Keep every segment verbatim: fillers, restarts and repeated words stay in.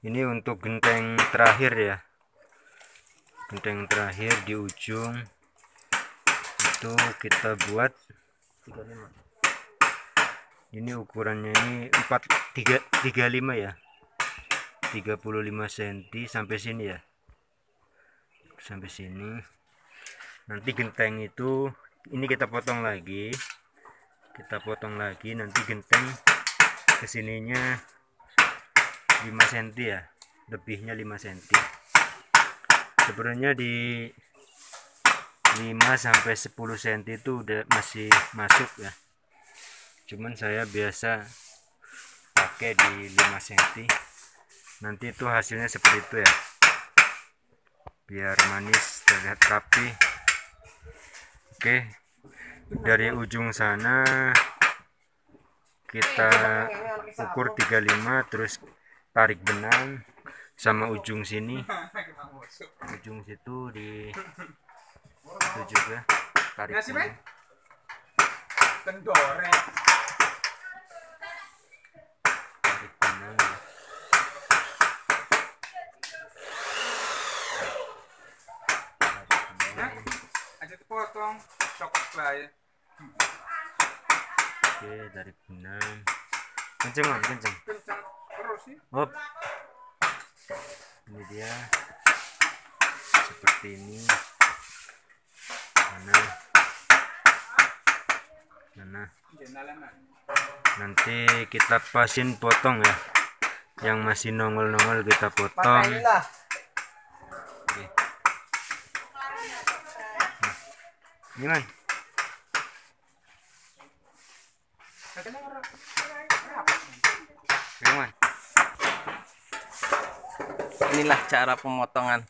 Ini untuk genteng terakhir ya, genteng terakhir di ujung itu kita buat ini ukurannya ini empat tiga tiga lima ya, tiga puluh lima sentimeter sampai sini ya, sampai sini. Nanti genteng itu ini kita potong lagi, kita potong lagi nanti genteng kesininya lima sentimeter ya, lebihnya lima sentimeter. Sebenarnya di lima sampai sepuluh sentimeter itu udah masih masuk ya, cuman saya biasa pakai di lima sentimeter. Nanti itu hasilnya seperti itu ya, biar manis, terlihat rapi. Oke, dari ujung sana kita ukur tiga puluh lima, terus tarik benang sama ujung sini, ujung situ di itu juga tarik benang. Tarik benang ya. Potong coklat play. Oke, dari benang. Kenceng, kenceng. Kenceng terus sih. Hop. Ini dia. Seperti ini. Mana? Mana? Nanti kita pasin potong ya. Yang masih nongol-nongol kita potong. Gimana? Gimana? Inilah cara pemotongan.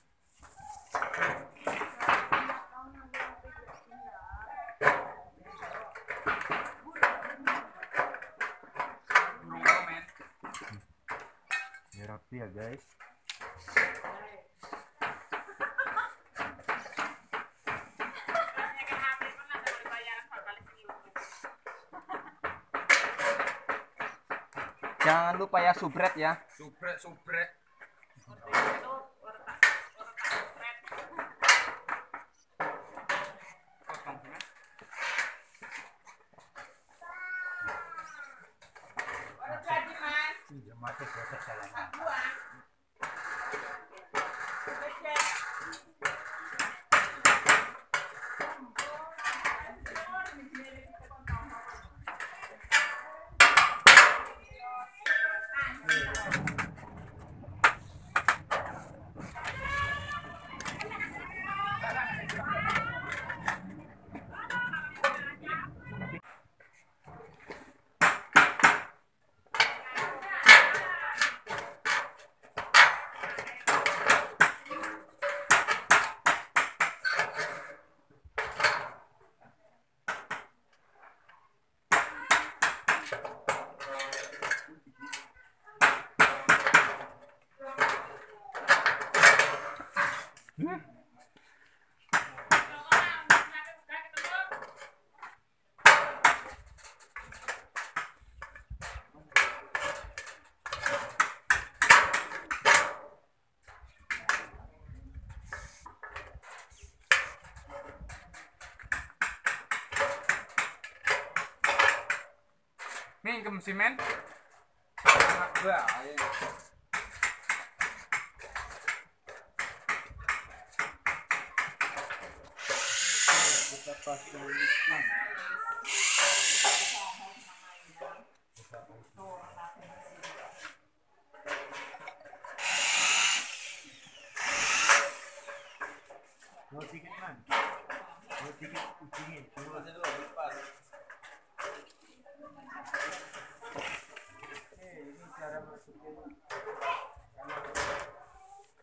Ya, rapi ya guys. Jangan lupa ya, subret ya. Subret, subret. Minggem simen. Wah, ya. Kita pasang listrik. Mau tiket man. Mau tiket kucingnya. Cuma ada dua lepas.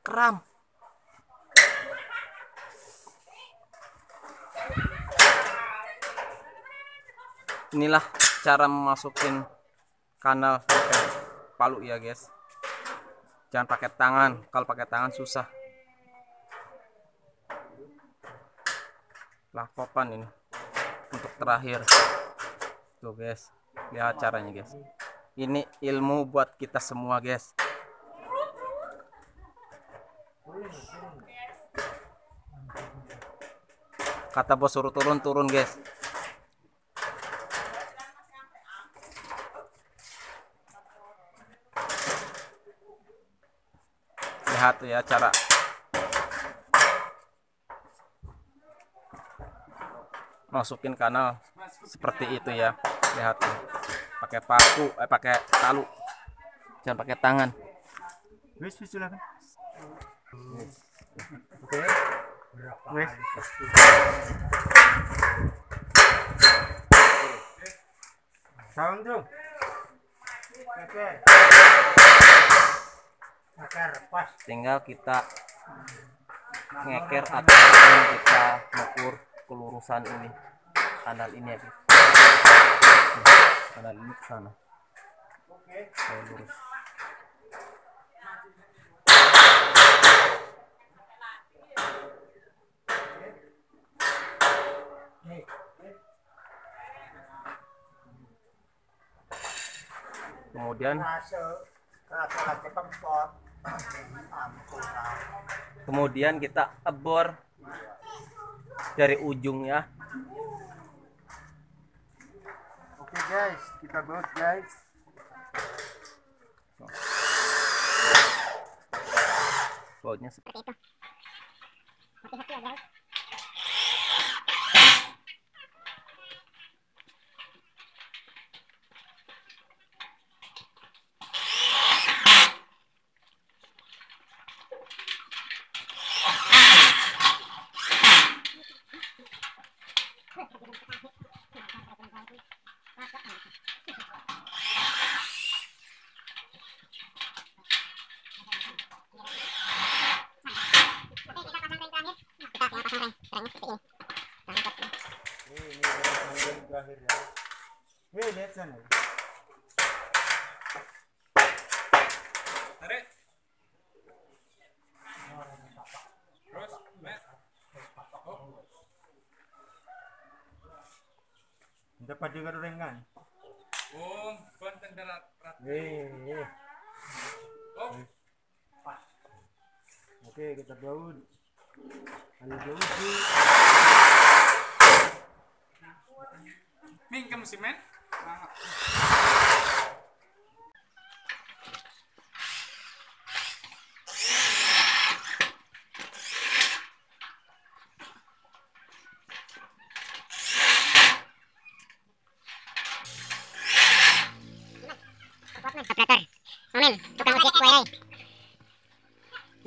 Keram. Inilah cara memasukin kanal pakai palu ya guys. Jangan pakai tangan, kalau pakai tangan susah. Lah papan ini untuk terakhir. Tuh guys, lihat caranya guys. Ini ilmu buat kita semua guys. Kata bos suruh turun, turun guys. Lihat ya cara masukin kanal seperti itu ya. Lihat tuh. Pakai paku, eh pakai talu. Jangan pakai tangan. Wis, wis silakan. Oke. Wes. Sound dong. Oke. Akar pas. Tinggal kita ngeker atau kita ukur kelurusan ini kanal ini ya, kanal ini ke sana. Oke. Lurus. Kemudian kemudian kita ebor dari ujungnya. Oke guys, kita bor guys. Bautnya seperti itu. Hati-hati ya guys. Hei, lihat sana. Tarik. Terus, met. Dapat juga dorengan. Oh, konten darat. Hei, hei. Oh. Oke, kita baut. Ayo minggem simen. Operator, Omen, tukang ojek kue rai.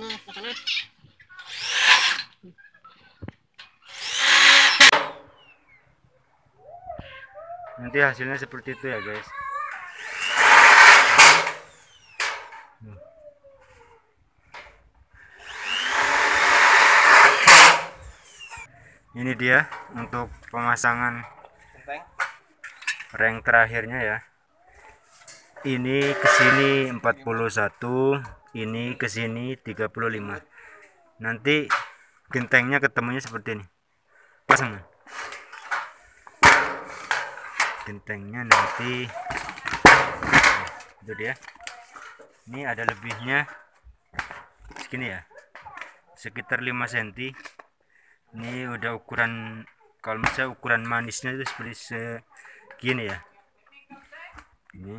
Nih, di sana. Nanti hasilnya seperti itu ya guys. Ini dia untuk pemasangan ring terakhirnya ya. Ini ke sini empat puluh satu, ini ke sini tiga puluh lima. Nanti gentengnya ketemunya seperti ini. Pasangan. Gentengnya nanti itu dia. Ini ada lebihnya segini ya, sekitar lima senti. Ini udah ukuran, kalau misalnya ukuran manisnya itu seperti segini ya. Ini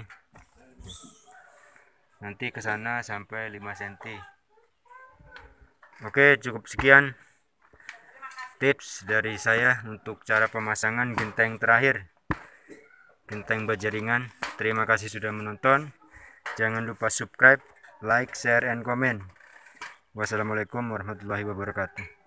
nanti ke sana sampai lima senti. Oke, cukup sekian tips dari saya untuk cara pemasangan genteng terakhir, genteng berjaringan. Terima kasih sudah menonton. Jangan lupa subscribe, like, share, and comment. Wassalamualaikum warahmatullahi wabarakatuh.